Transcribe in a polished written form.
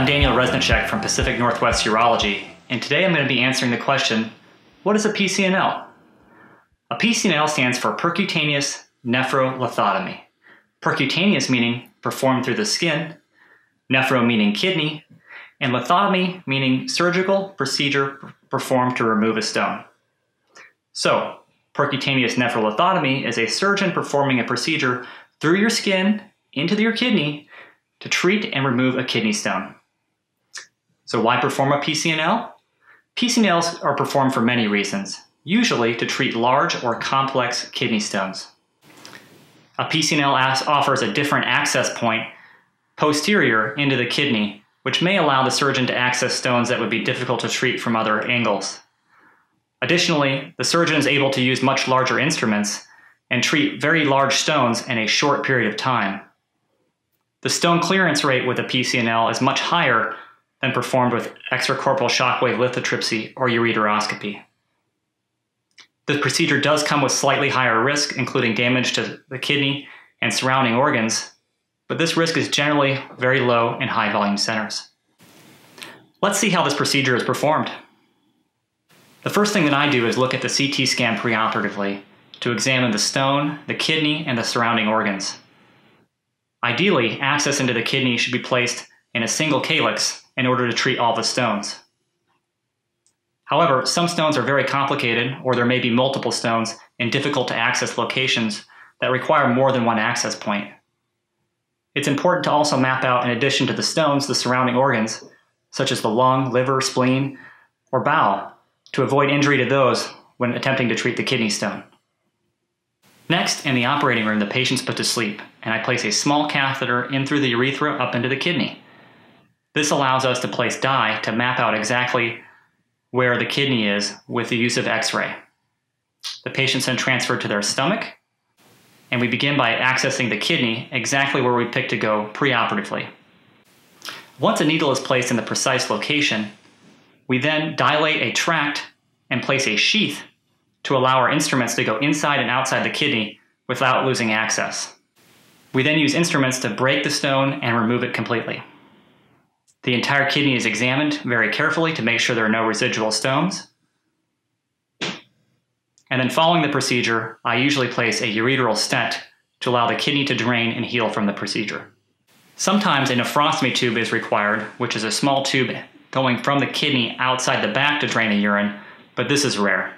I'm Daniel Reznicek from Pacific Northwest Urology, and today I'm going to be answering the question, what is a PCNL? A PCNL stands for percutaneous nephrolithotomy. Percutaneous meaning performed through the skin, nephro meaning kidney, and lithotomy meaning surgical procedure performed to remove a stone. So, percutaneous nephrolithotomy is a surgeon performing a procedure through your skin into your kidney to treat and remove a kidney stone. So why perform a PCNL? PCNLs are performed for many reasons, usually to treat large or complex kidney stones. A PCNL offers a different access point posterior into the kidney, which may allow the surgeon to access stones that would be difficult to treat from other angles. Additionally, the surgeon is able to use much larger instruments and treat very large stones in a short period of time. The stone clearance rate with a PCNL is much higher than performed with extracorporeal shockwave lithotripsy or ureteroscopy. The procedure does come with slightly higher risk, including damage to the kidney and surrounding organs, but this risk is generally very low in high volume centers. Let's see how this procedure is performed. The first thing that I do is look at the CT scan preoperatively to examine the stone, the kidney, and the surrounding organs. Ideally, access into the kidney should be placed in a single calyx in order to treat all the stones. However, some stones are very complicated, or there may be multiple stones in difficult to access locations that require more than one access point. It's important to also map out, in addition to the stones, the surrounding organs, such as the lung, liver, spleen, or bowel, to avoid injury to those when attempting to treat the kidney stone. Next, in the operating room, the patient's put to sleep, and I place a small catheter in through the urethra up into the kidney. This allows us to place dye to map out exactly where the kidney is with the use of X-ray. The patient's then transferred to their stomach, and we begin by accessing the kidney exactly where we picked to go preoperatively. Once a needle is placed in the precise location, we then dilate a tract and place a sheath to allow our instruments to go inside and outside the kidney without losing access. We then use instruments to break the stone and remove it completely. The entire kidney is examined very carefully to make sure there are no residual stones. And then following the procedure, I usually place a ureteral stent to allow the kidney to drain and heal from the procedure. Sometimes a nephrostomy tube is required, which is a small tube going from the kidney outside the back to drain the urine, but this is rare.